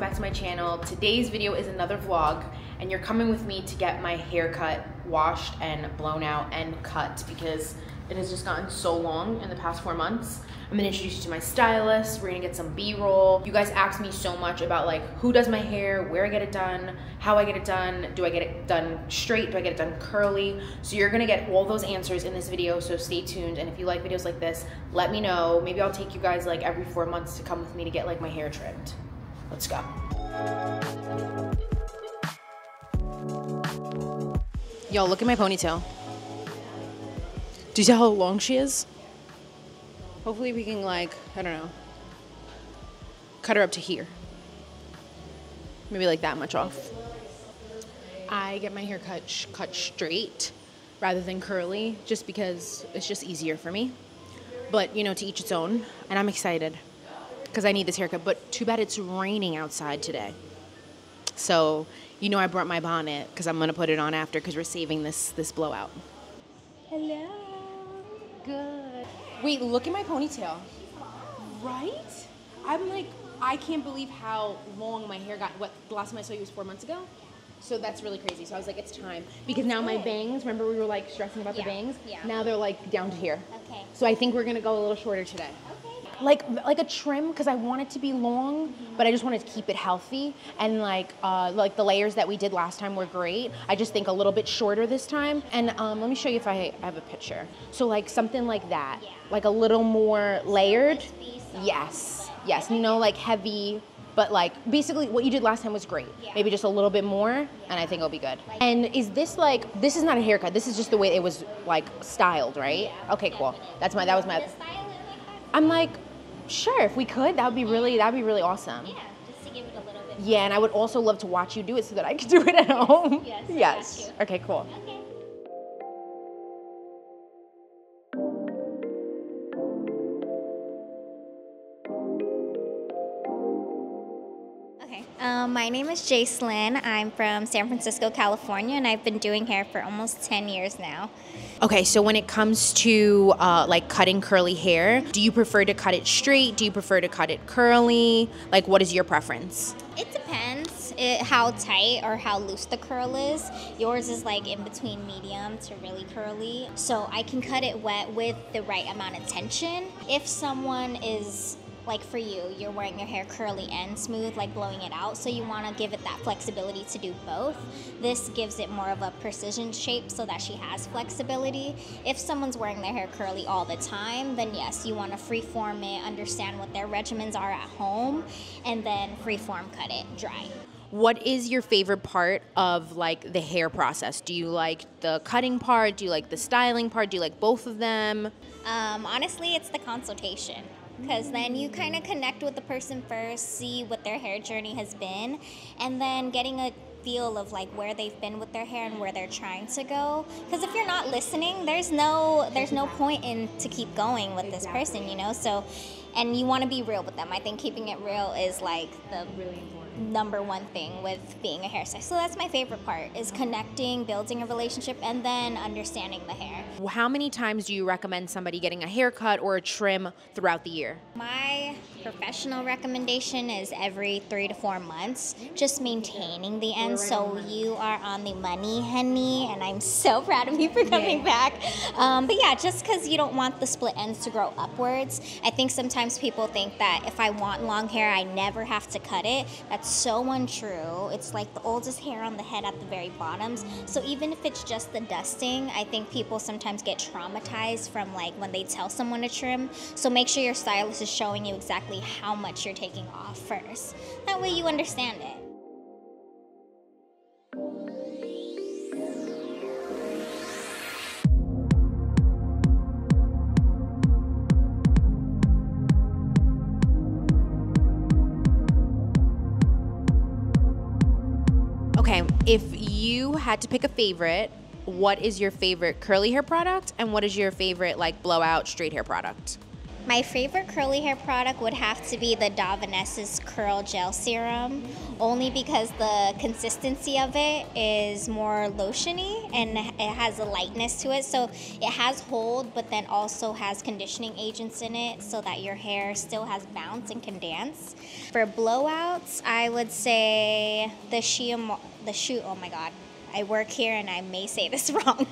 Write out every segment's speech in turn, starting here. welcome back to my channel. Today's video is another vlog, and you're coming with me to get my hair cut, washed and blown out and cut, because it has just gotten so long in the past 4 months. I'm gonna introduce you to my stylist. We're gonna get some B-roll. You guys asked me so much about like who does my hair, where I get it done, how I get it done, do I get it done straight, do I get it done curly? So you're gonna get all those answers in this video, so stay tuned. And if you like videos like this, let me know. Maybe I'll take you guys like every 4 months to come with me to get like my hair trimmed. Let's go. Yo, look at my ponytail. Do you see how long she is? Hopefully we can like, I don't know, cut her up to here. Maybe like that much off. I get my hair cut straight rather than curly, just because it's just easier for me. But you know, to each its own, and I'm excited because I need this haircut, but too bad it's raining outside today. So, you know I brought my bonnet because I'm gonna put it on after because we're saving this blowout. Hello. Good. Wait, look at my ponytail. Right? I'm like, I can't believe how long my hair got. What, the last time I saw you was 4 months ago? So that's really crazy. So I was like, it's time. Because now my bangs, remember we were like stressing about the bangs? Yeah. Now they're like down to here. Okay. So I think we're gonna go a little shorter today. Okay. Like a trim, because I want it to be long, but I just wanted to keep it healthy. And like the layers that we did last time were great. I just think a little bit shorter this time. And let me show you if I have a picture. So like something like that, like a little more layered. Yes, yes, no like heavy, but like basically what you did last time was great. Maybe just a little bit more, and I think it'll be good. And is this like, this is not a haircut. This is just the way it was like styled, right? Okay, cool. That was my. I'm like, sure, if we could, that would be really awesome. Yeah, just to give it a little bit. Yeah, and I would also love to watch you do it so that I could do it at home. Yes. Yes. Okay, cool. Okay. My name is Jacelyn. I'm from San Francisco, California, and I've been doing hair for almost 10 years now. Okay, so when it comes to like cutting curly hair, do you prefer to cut it straight? Do you prefer to cut it curly? Like, what is your preference? It depends how tight or how loose the curl is. Yours is like in between medium to really curly. So I can cut it wet with the right amount of tension. If someone is... Like for you, you're wearing your hair curly and smooth, like blowing it out, so you want to give it that flexibility to do both. This gives it more of a precision shape so that she has flexibility. If someone's wearing their hair curly all the time, then yes, you want to freeform it, understand what their regimens are at home, and then freeform cut it dry. What is your favorite part of like the hair process? Do you like the cutting part? Do you like the styling part? Do you like both of them? Honestly, it's the consultation. Because then you kind of connect with the person first, see what their hair journey has been, and then getting a feel of like where they've been with their hair and where they're trying to go. Because if you're not listening, there's no point in to keep going with this person, you know. So, and you want to be real with them. I think keeping it real is like the really number one thing with being a hairstylist. So that's my favorite part, is connecting, building a relationship, and then understanding the hair. How many times do you recommend somebody getting a haircut or a trim throughout the year? My professional recommendation is every 3 to 4 months, just maintaining the end so you are on the money, honey, and I'm so proud of you for coming back. But yeah, just because you don't want the split ends to grow upwards. I think sometimes people think that if I want long hair, I never have to cut it. That's so untrue. It's like the oldest hair on the head at the very bottoms. So even if it's just the dusting, I think people sometimes get traumatized from like when they tell someone to trim. So make sure your stylist is showing you exactly how much you're taking off first. That way you understand it. Okay, if you had to pick a favorite, what is your favorite curly hair product and what is your favorite like blowout straight hair product? My favorite curly hair product would have to be the Davines's Curl Gel Serum, only because the consistency of it is more lotiony and it has a lightness to it. So it has hold, but then also has conditioning agents in it so that your hair still has bounce and can dance. For blowouts, I would say the Shu, oh my God. I work here and I may say this wrong.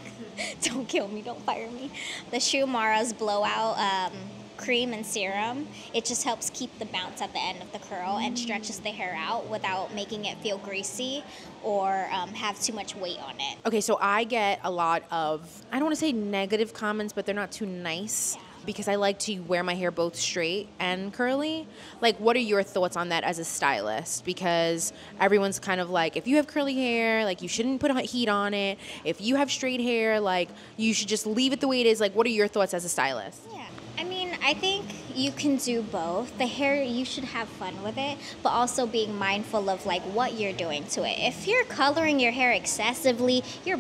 Don't kill me, don't fire me. The Shu Uemura's blowout cream and serum, it just helps keep the bounce at the end of the curl and stretches the hair out without making it feel greasy or have too much weight on it. Okay, so I get a lot of, I don't want to say negative comments, but they're not too nice. Yeah. Because I like to wear my hair both straight and curly. Like, what are your thoughts on that as a stylist? Because everyone's kind of like, if you have curly hair, like, you shouldn't put heat on it. If you have straight hair, like, you should just leave it the way it is. Like, what are your thoughts as a stylist? Yeah. I mean, I think you can do both. The hair, you should have fun with it, but also being mindful of like what you're doing to it. If you're coloring your hair excessively, you're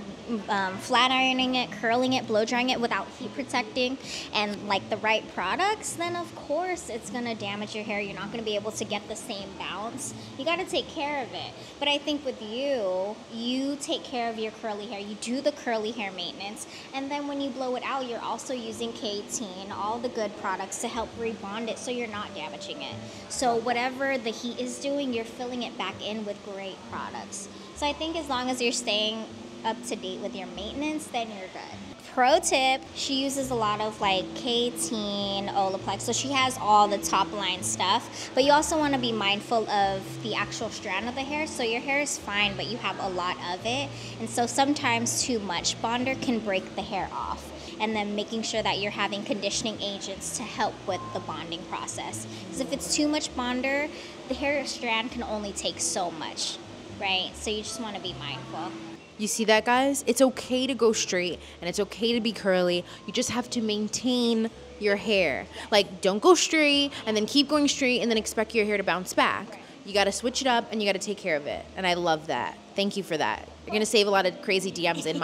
flat ironing it, curling it, blow drying it without heat protecting and like the right products, then of course it's gonna damage your hair. You're not gonna be able to get the same bounce. You gotta take care of it. But I think with you, you take care of your curly hair. You do the curly hair maintenance, and then when you blow it out, you're also using K-18, all the good products to help rebond it so you're not damaging it. So whatever the heat is doing, you're filling it back in with great products. So I think as long as you're staying up to date with your maintenance, then you're good. Pro tip, she uses a lot of like K-18, Olaplex, so she has all the top line stuff, but you also want to be mindful of the actual strand of the hair. So your hair is fine, but you have a lot of it, and so sometimes too much bonder can break the hair off. And then making sure that you're having conditioning agents to help with the bonding process. Because if it's too much bonder, the hair strand can only take so much, right? So you just want to be mindful. You see that, guys? It's okay to go straight and it's okay to be curly. You just have to maintain your hair. Like, don't go straight and then keep going straight and then expect your hair to bounce back. Right. You got to switch it up and you got to take care of it. And I love that. Thank you for that. You're going to save a lot of crazy DMs in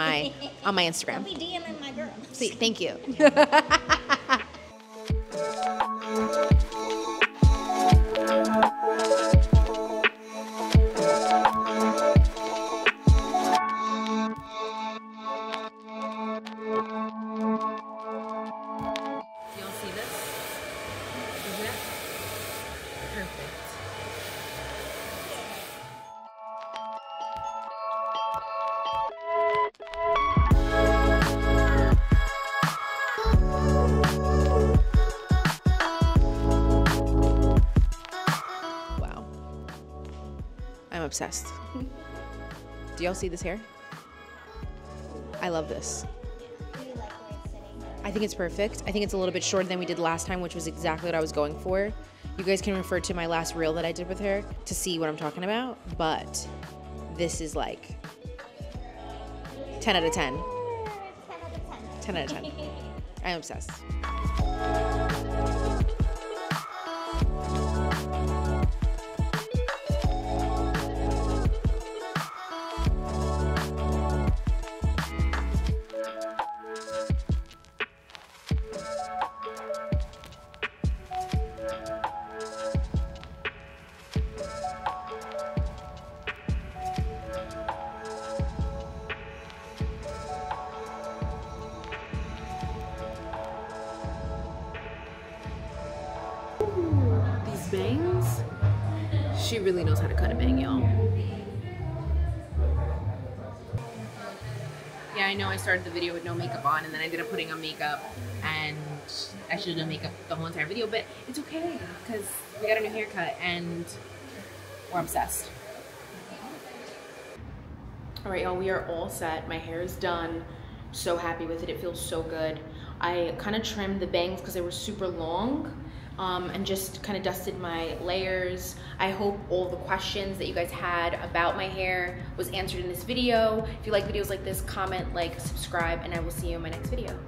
on my Instagram. I'll be DMing my girl. See, thank you. Obsessed. Do y'all see this hair? I love this. I think it's perfect. I think it's a little bit shorter than we did last time, which was exactly what I was going for. You guys can refer to my last reel that I did with her to see what I'm talking about, but this is like 10 out of 10. 10 out of 10. I'm obsessed. Bangs? She really knows how to cut a bang, y'all. Yeah, I know I started the video with no makeup on and then I ended up putting on makeup, and I should have done makeup the whole entire video, but it's okay because we got a new haircut and we're obsessed. Alright, y'all, we are all set. My hair is done. So happy with it. It feels so good. I kind of trimmed the bangs because they were super long. And just kind of dusted my layers. I hope all the questions that you guys had about my hair was answered in this video. If you like videos like this, comment, like, subscribe, and I will see you in my next video.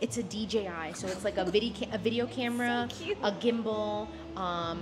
It's a DJI, so it's like a video camera, so a gimbal.